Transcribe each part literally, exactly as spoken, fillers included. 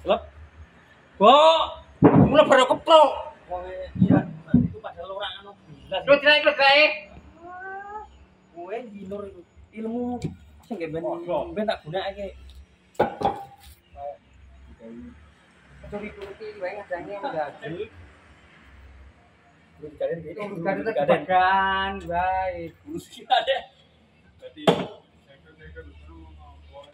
Gelap. Kok mula baru keplok. Iya, itu padahal ora ono belas. Lu diraik legae. Kowe nginur ilmu sing ben ben tak gunakake. Curi-curi wae ngadane ngadi. Belum kalian gitu. Kalian tekan baik. Guru sih ada. Berarti sektor-sektor dulu mau boleh.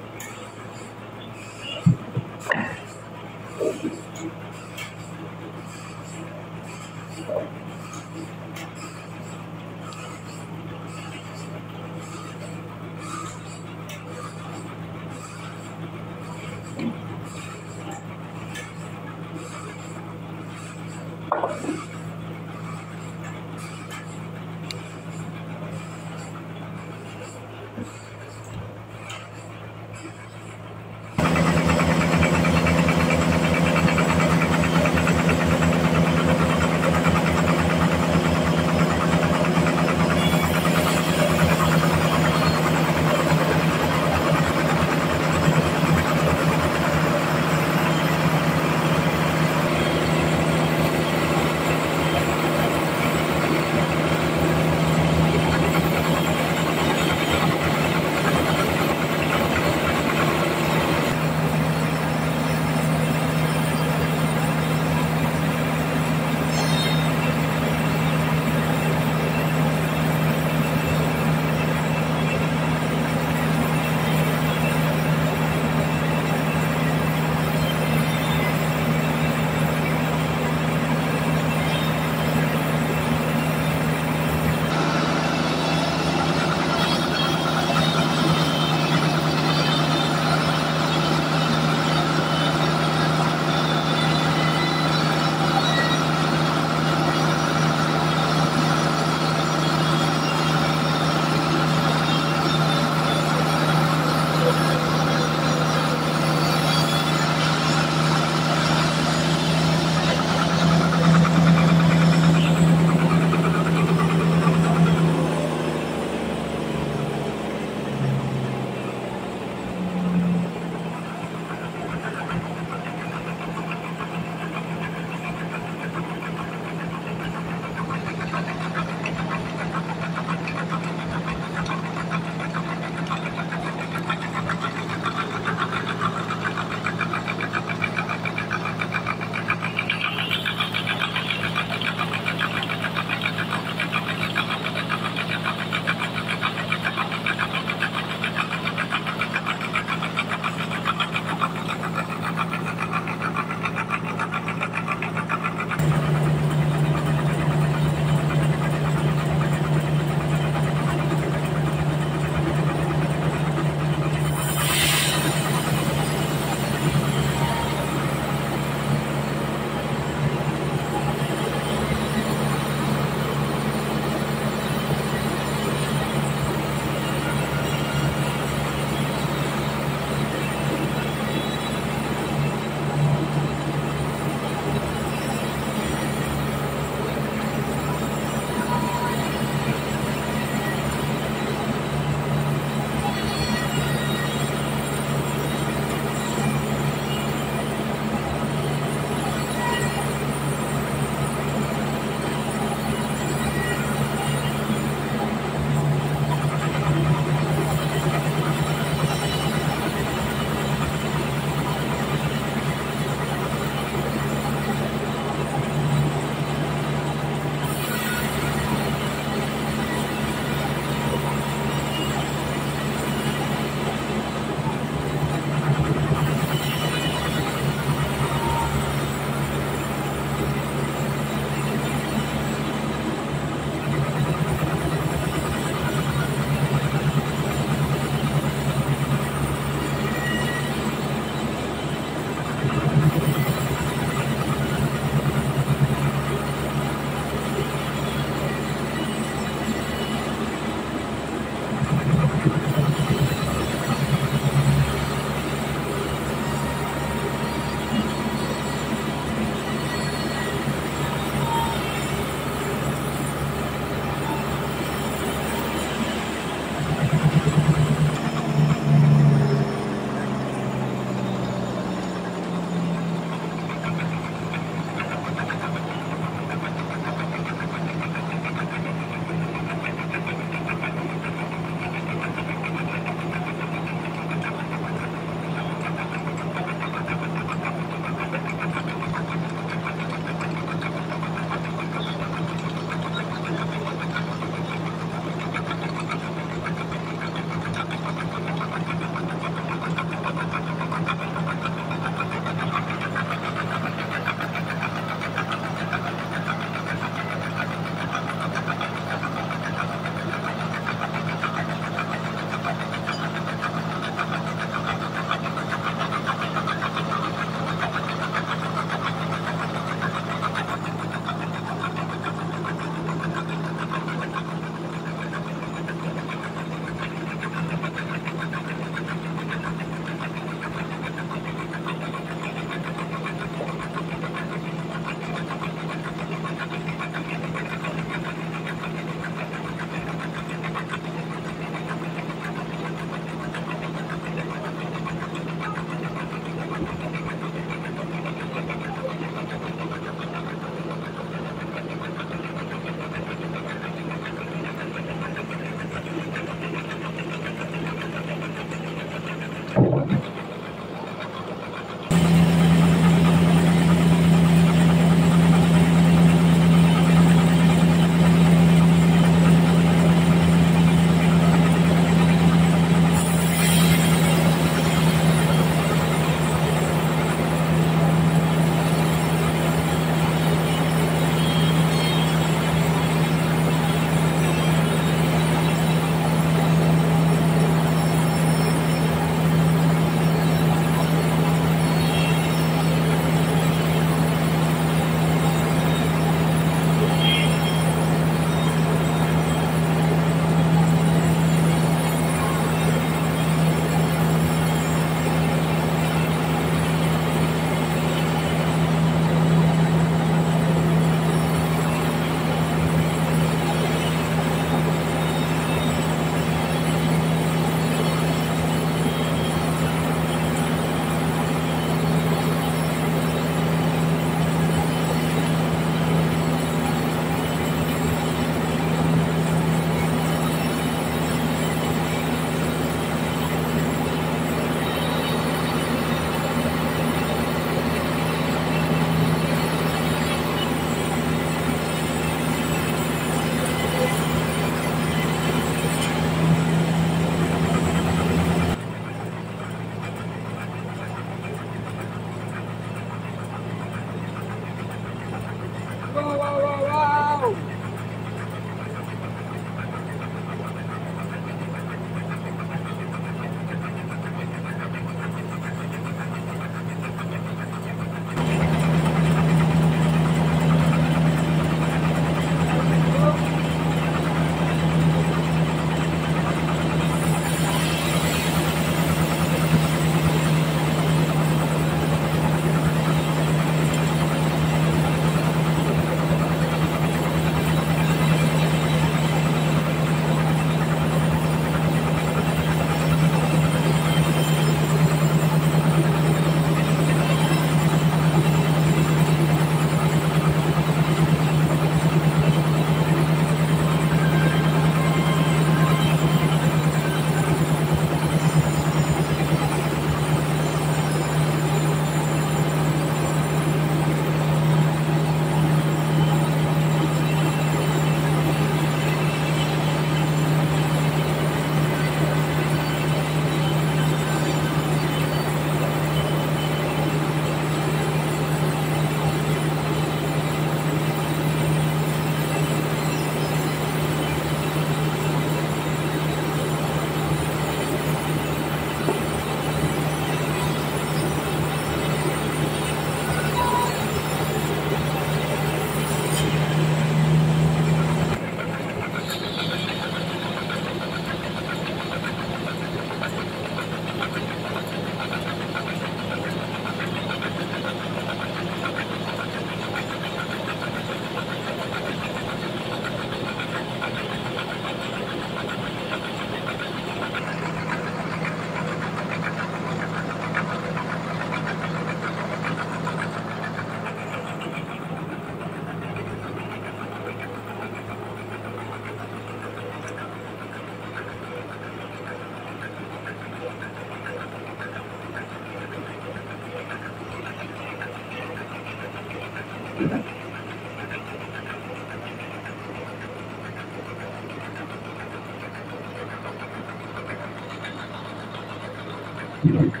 You know.